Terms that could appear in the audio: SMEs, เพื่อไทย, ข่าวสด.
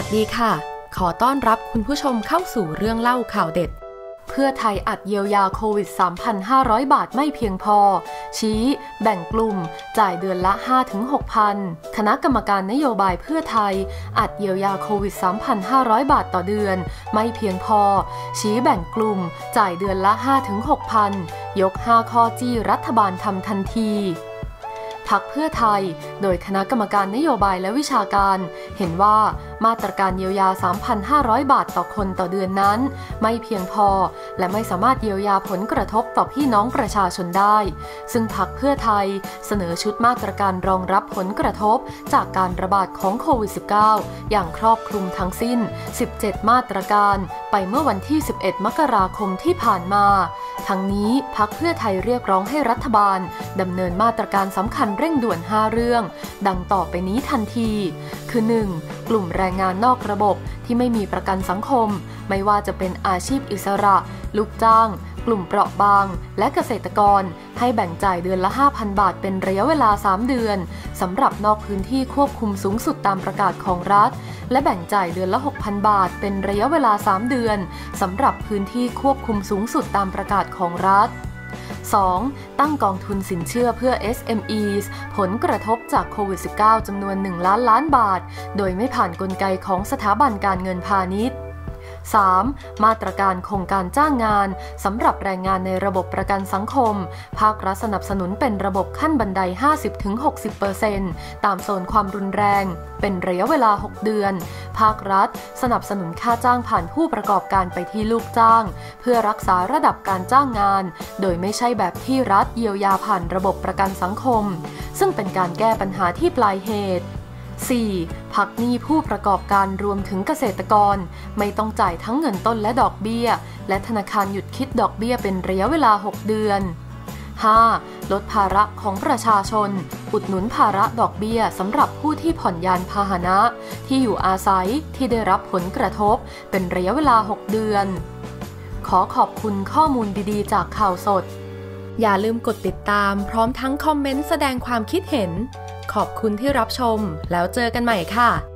วัสดีค่ะขอต้อนรับคุณผู้ชมเข้าสู่เรื่องเล่าข่าวเด็ดเพื่อไทยอัดเยียวยาโควิด 3,500 บาทไม่เพียงพอชี้แบ่งกลุ่มจ่ายเดือนละ 5-6,000 คณะกรรมการนโยบายเพื่อไทยอัดเยียวยาโควิด 3,500 บาทต่อเดือนไม่เพียงพอชี้แบ่งกลุ่มจ่ายเดือนละ 5-6,000 ยก 5 ข้อจี้รัฐบาลทำทันทีพรรคเพื่อไทยโดยคณะกรรมการนโยบายและวิชาการเห็นว่ามาตรการเยียวยา 3,500 บาทต่อคนต่อเดือนนั้นไม่เพียงพอและไม่สามารถเยียวยาผลกระทบต่อพี่น้องประชาชนได้ซึ่งพรรคเพื่อไทยเสนอชุดมาตรการรองรับผลกระทบจากการระบาดของโควิด -19 อย่างครอบคลุมทั้งสิ้น 17 มาตรการไปเมื่อวันที่ 11 มกราคมที่ผ่านมาทั้งนี้พรรคเพื่อไทยเรียกร้องให้รัฐบาลดำเนินมาตรการสำคัญเร่งด่วน 5 เรื่องดังต่อไปนี้ทันทีคือ 1. กลุ่มแรงงานนอกระบบที่ไม่มีประกันสังคมไม่ว่าจะเป็นอาชีพอิสระลูกจ้างกลุ่มเปราะบางและเกษตรกรให้แบ่งจ่ายเดือนละ 5,000 บาทเป็นระยะเวลา 3 เดือนสำหรับนอกพื้นที่ควบคุมสูงสุดตามประกาศของรัฐและแบ่งจ่ายเดือนละ 6,000 บาทเป็นระยะเวลา 3 เดือนสำหรับพื้นที่ควบคุมสูงสุดตามประกาศของรัฐ 2. ตั้งกองทุนสินเชื่อเพื่อ SMEs ผลกระทบจากโควิด -19 จำนวน 1 ล้านล้านบาทโดยไม่ผ่านกลไกของสถาบันการเงินพาณิชย์ 3. มาตรการโครงการจ้างงานสำหรับแรงงานในระบบประกันสังคมภาครัฐสนับสนุนเป็นระบบขั้นบันได 50-60% ตามโซนความรุนแรงเป็นระยะเวลา 6 เดือนภาครัฐสนับสนุนค่าจ้างผ่านผู้ประกอบการไปที่ลูกจ้างเพื่อรักษาระดับการจ้างงานโดยไม่ใช่แบบที่รัฐเยียวยาผ่านระบบประกันสังคมซึ่งเป็นการแก้ปัญหาที่ปลายเหตุ 4. พักหนี้ผู้ประกอบการรวมถึงเกษตรกรไม่ต้องจ่ายทั้งเงินต้นและดอกเบี้ยและธนาคารหยุดคิดดอกเบี้ยเป็นระยะเวลา 6 เดือน 5. ลดภาระของประชาชนอุดหนุนภาระดอกเบี้ยสำหรับผู้ที่ผ่อนยานพาหนะที่อยู่อาศัยที่ได้รับผลกระทบเป็นระยะเวลา 6 เดือนขอขอบคุณข้อมูลดีๆจากข่าวสดอย่าลืมกดติดตามพร้อมทั้งคอมเมนต์แสดงความคิดเห็นขอบคุณที่รับชมแล้วเจอกันใหม่ค่ะ